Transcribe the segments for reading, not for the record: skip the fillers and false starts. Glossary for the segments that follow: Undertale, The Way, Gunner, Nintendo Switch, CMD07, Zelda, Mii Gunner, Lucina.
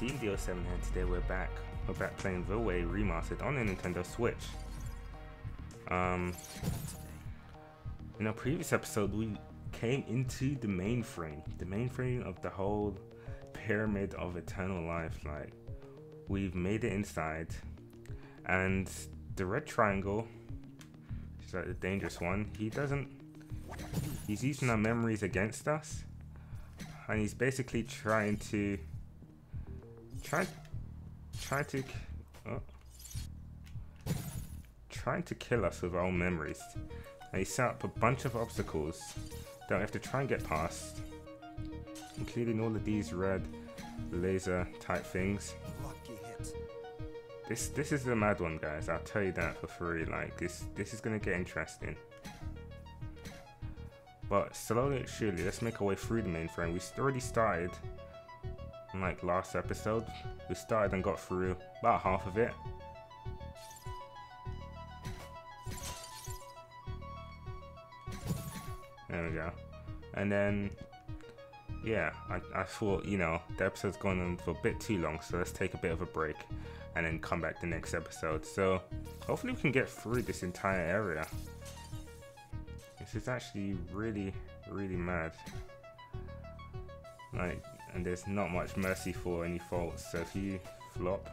CMD07 and today we're back playing The Way Remastered on the Nintendo Switch. In our previous episode we came into the mainframe of the whole pyramid of eternal life. Like, we've made it inside, and the red triangle, which is like the dangerous one, he's using our memories against us. And he's basically trying to kill us with our own memories. And he set up a bunch of obstacles that we have to try and get past, including all of these red laser type things. Lucky hit. This is the mad one, guys. I'll tell you that for free. Like, this is gonna get interesting. But slowly and surely, let's make our way through the mainframe. We already started, like last episode, we started and got through about half of it. There we go. And then, yeah, I thought, you know, the episode's gone on for a bit too long, so let's take a bit of a break and then come back the next episode. So hopefully we can get through this entire area. It's actually really mad, like, and there's not much mercy for any faults, so if you flop,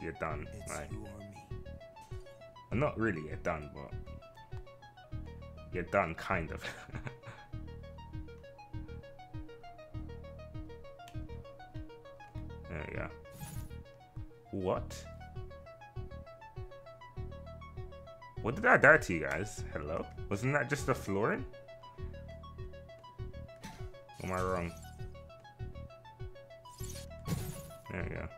you're done. Like, well, not really you're done, but you're done kind of. There we go. What? What did I die to, you guys? Hello? Wasn't that just the flooring? Or am I wrong? There we go.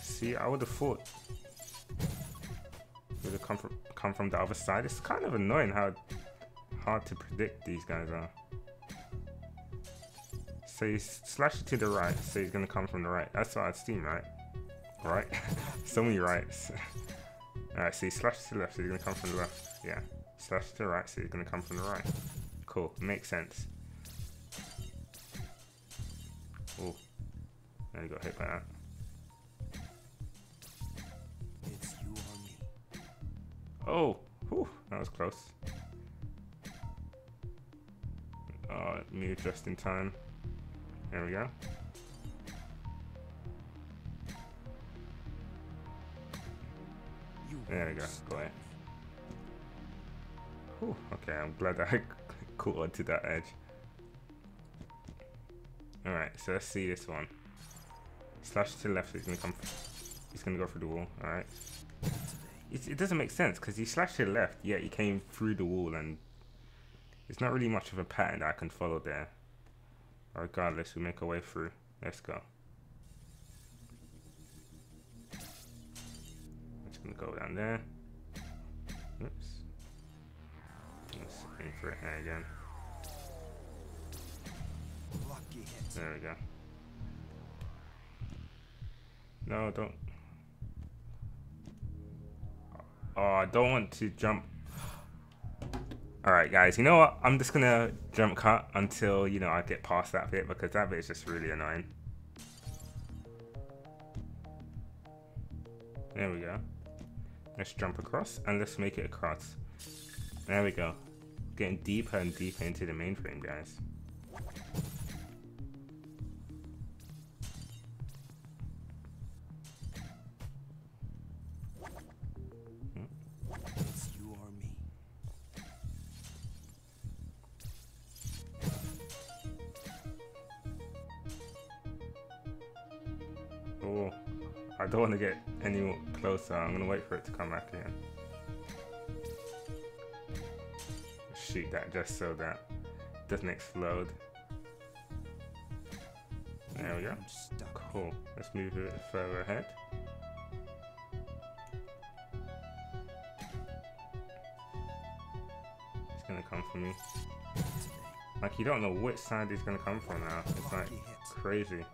See, I would have thought it would have come from the other side. It's kind of annoying how hard to predict these guys are. So you slash it to the right, so he's gonna come from the right. That's what I'd seen, right? Right? So many rights. Alright, so you slash it to the left, so he's gonna come from the left. Yeah. Slash to the right, so he's gonna come from the right. Cool, makes sense. Oh. Now you got hit by that. It's you or me. Oh! Whew, that was close. Oh, it moved just in time. There we go. There we go. Go ahead. Whew, okay, I'm glad I caught onto that edge. Alright, so let's see this one. Slash to the left, he's gonna go through the wall, alright. It doesn't make sense, because you slash to the left, yeah, he came through the wall, and it's not really much of a pattern that I can follow there. Regardless, we make our way through. Let's go. I'm just gonna go down there. Oops. Let's aim for it here again. There we go. No, don't. Oh, I don't want to jump. Alright guys, you know what, I'm just gonna jump cut until, you know, I get past that bit, because that bit is just really annoying. There we go. Let's jump across, and let's make it across. There we go. Getting deeper and deeper into the mainframe, guys. I don't want to get any more closer. I'm gonna wait for it to come back again. Shoot that just so that it doesn't explode. There we go. Cool. Let's move it further ahead. It's gonna come for me. Like, you don't know which side he's gonna come from now. It's like crazy.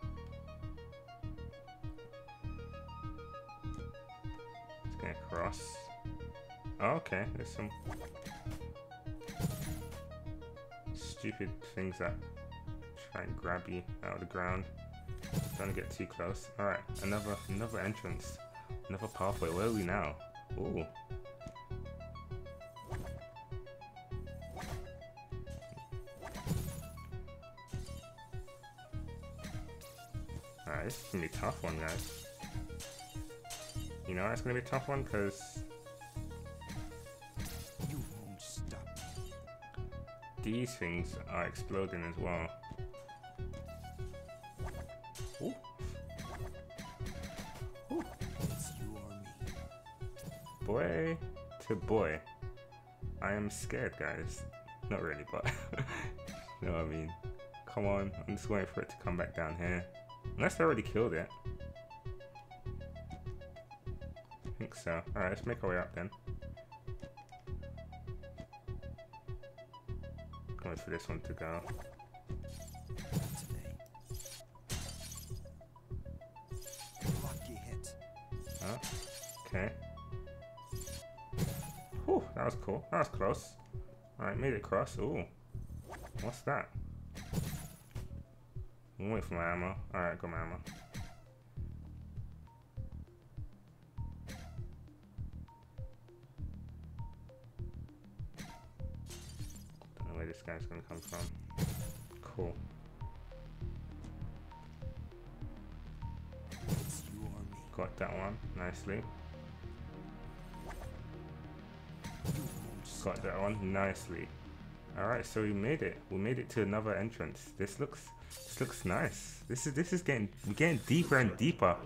gonna cross. Oh, okay, there's some stupid things that try and grab you out of the ground. Don't get too close. Alright, another entrance. Another pathway. Where are we now? Ooh. Alright, this is gonna be a tough one, guys. You know it's gonna be a tough one because you won't stop. These things are exploding as well. Ooh. Ooh. It's you or me. Boy to boy. I am scared, guys. Not really, but you know what I mean. Come on, I'm just waiting for it to come back down here. Unless I already killed it. I think so. Alright, let's make our way up then. Can't wait for this one to go. Oh, okay. Whew, that was cool. That was close. Alright, made it across. Ooh. What's that? I'm waiting for my ammo. Alright, got my ammo. Don't know where this guy's gonna come from. Cool. Got that one nicely. Got that one nicely. Alright, so we made it. We made it to another entrance. This looks nice. This is getting deeper and deeper.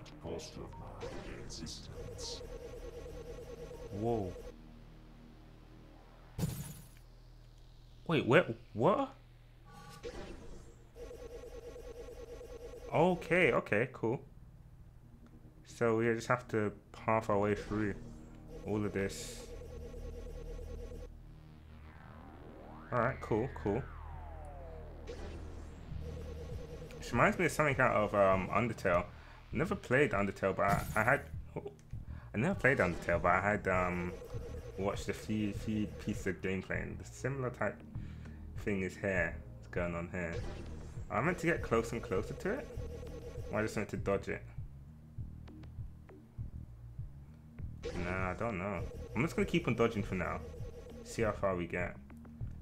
Whoa. Wait, where, what? Okay, cool. So we just have to path our way through all of this. Alright, cool. This reminds me of something out of Undertale. I never played Undertale, but I had watched a few pieces of gameplay, and the similar type thing is here. It's going on here. I meant to get closer and closer to it. Or I just meant to dodge it. Nah, I don't know. I'm just gonna keep on dodging for now. See how far we get.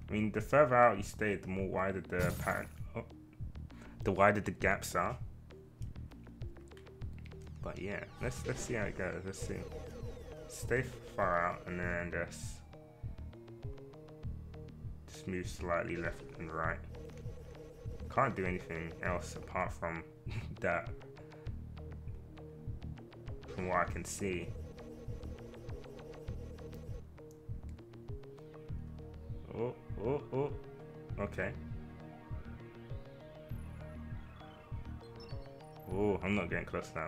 I mean, the further out you stay, the more wider the pattern, the wider the gaps are. But yeah, let's see how it goes. Let's see. Stay far out and then just move slightly left and right. Can't do anything else apart from that, from what I can see. Oh, okay. Oh, I'm not getting close now.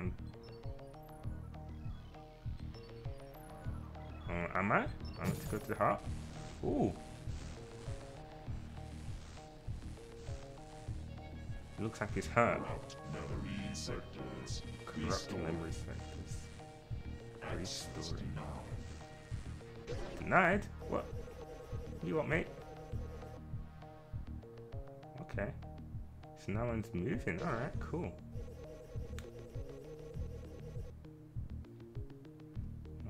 Am I? I need to go to the half. Ooh. Looks like it's hurt. Corrupt memory sectors. Restored. Denied? What? You want, mate? Okay. So no one's moving. Alright, cool.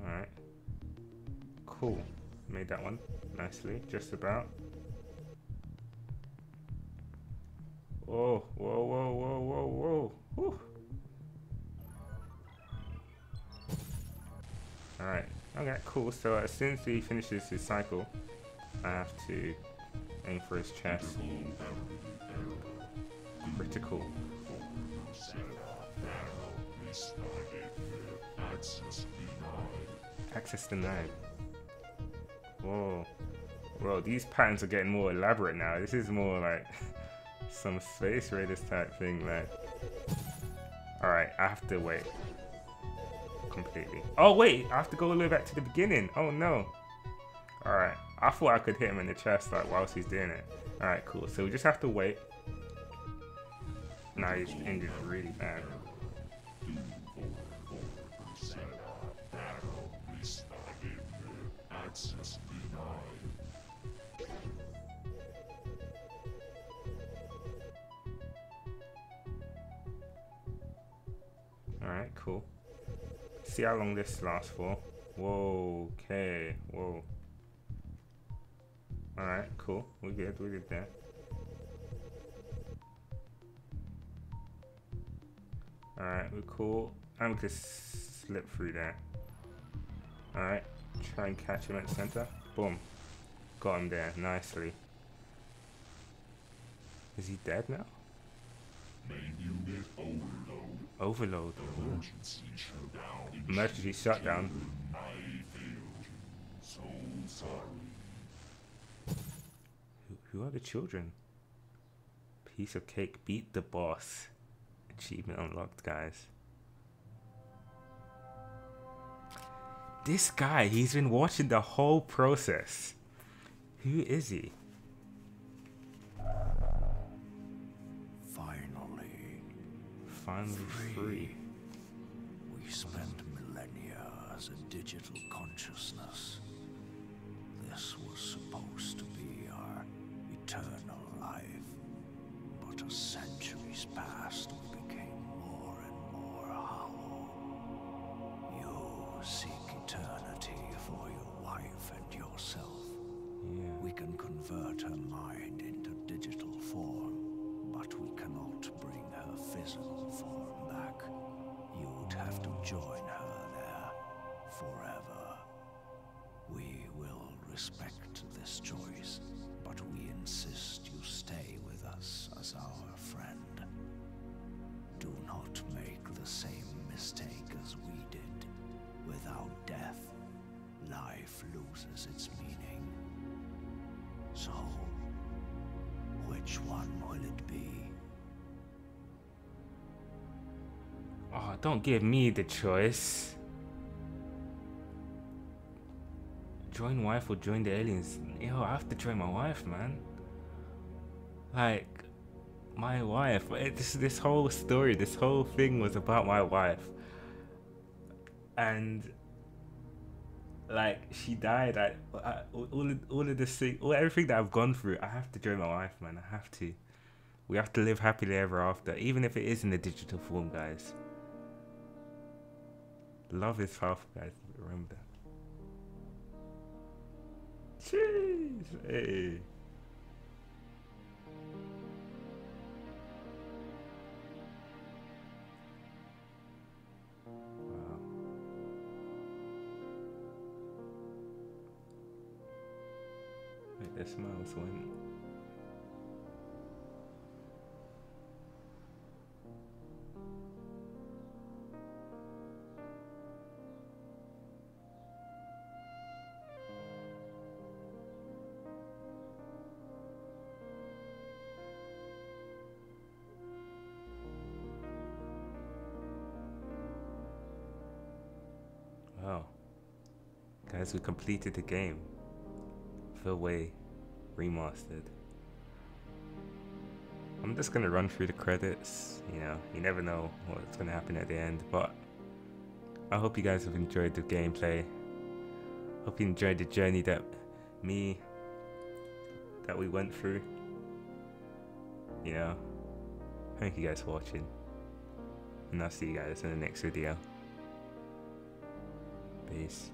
Alright. Cool. Made that one nicely. Just about. Oh, whoa. Alright. Okay, cool. So as soon as he finishes his cycle, I have to aim for his chest. Critical. Access denied. Whoa. Bro, these patterns are getting more elaborate now. This is more like some space raiders type thing, man. Alright, I have to wait. Completely. Oh, wait! I have to go all the way back to the beginning. Oh, no. Alright. I thought I could hit him in the chest like whilst he's doing it. Alright, cool. So we just have to wait. Now he's injured really bad. access denied. Alright, cool. See how long this lasts for. Whoa, okay, whoa. Alright, cool. We're good, we did that. Alright, we're cool. I'm gonna slip through there. Alright, try and catch him at the center. Boom. Got him there, nicely. Is he dead now? Main unit overload. Overload. Emergency shutdown. Emergency shutdown. I failed. So sorry. Who are the children? Piece of cake. Beat the boss. Achievement unlocked, guys. This guy, he's been watching the whole process. Who is he? Finally free. We spent millennia as a digital consciousness. This was supposed to be our eternal life. But as centuries passed, we became more and more hollow. You seek eternity for your wife and yourself. Yeah. We can convert her mind into digital form, but we cannot bring her physical form back. You'd have to join her there forever. We will respect this choice, but we insist you stay with us as our friend. Do not make the same mistake as we did. Without death, life loses its meaning. So, which one will it be? Oh, don't give me the choice. Join wife or join the aliens? Yo, I have to join my wife, man. Like, my wife. This whole story, this whole thing was about my wife. And like, she died. Everything that I've gone through, I have to join my wife, man. I have to. We have to live happily ever after, even if it is in the digital form, guys. Love is powerful, guys. Remember that. Jeez, hey. Wow. Wait, their smiles went. As we completed the game, The Way Remastered. I'm just gonna run through the credits, you know, you never know what's gonna happen at the end, but I hope you guys have enjoyed the gameplay. Hope you enjoyed the journey that we went through, you know. Thank you guys for watching, and I'll see you guys in the next video. Peace.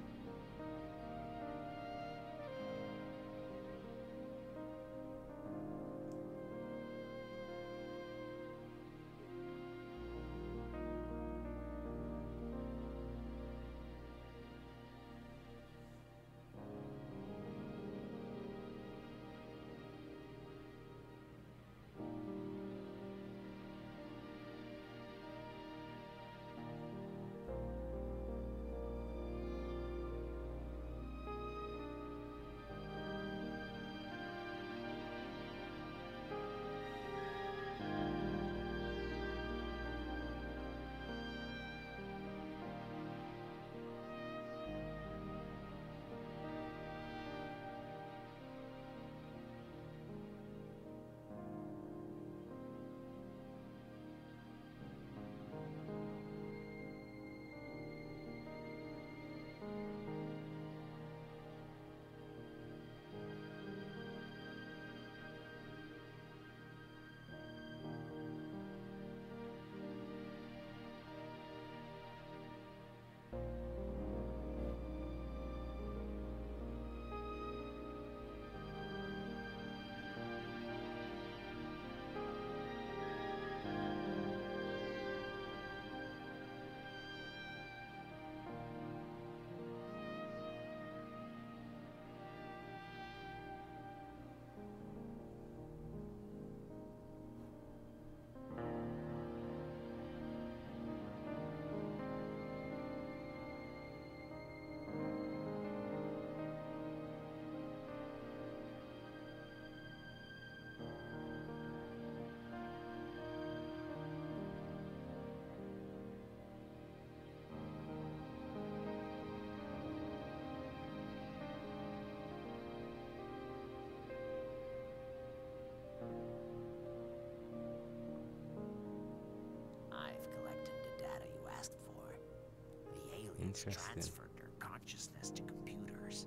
Interesting. Transferred their consciousness to computers.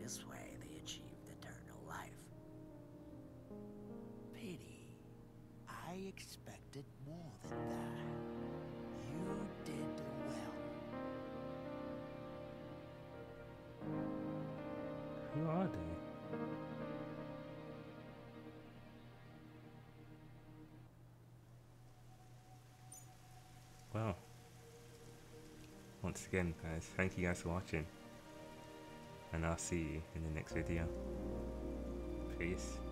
This way they achieved eternal life. Pity. I expected more than that. You did well. Who are they? Wow. Once again, guys, thank you guys for watching. And I'll see you in the next video. Peace.